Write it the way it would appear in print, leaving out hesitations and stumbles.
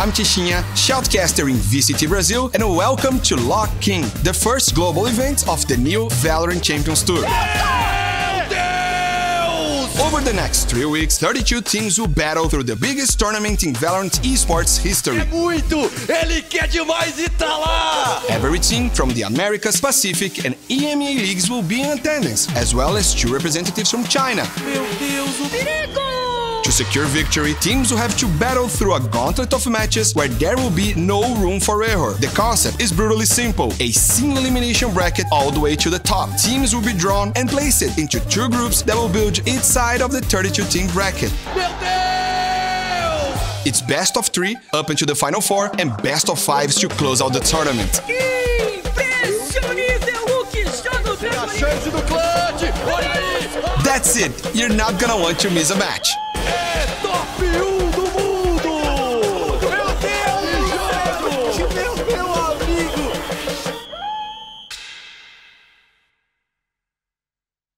I'm Tishinha, shoutcaster in VCT Brazil, and welcome to Lock In, the first global event of the new Valorant Champions Tour. Over the next 3 weeks, 32 teams will battle through the biggest tournament in Valorant esports history. Every team from the Americas, Pacific and EMEA leagues will be in attendance, as well as 2 representatives from China. To secure victory, teams will have to battle through a gauntlet of matches where there will be no room for error. The concept is brutally simple: a single elimination bracket all the way to the top. Teams will be drawn and placed into 2 groups that will build each side of the 32-team bracket. It's best of 3 up into the final 4 and best of 5s to close out the tournament. That's it, you're not gonna want to miss a match.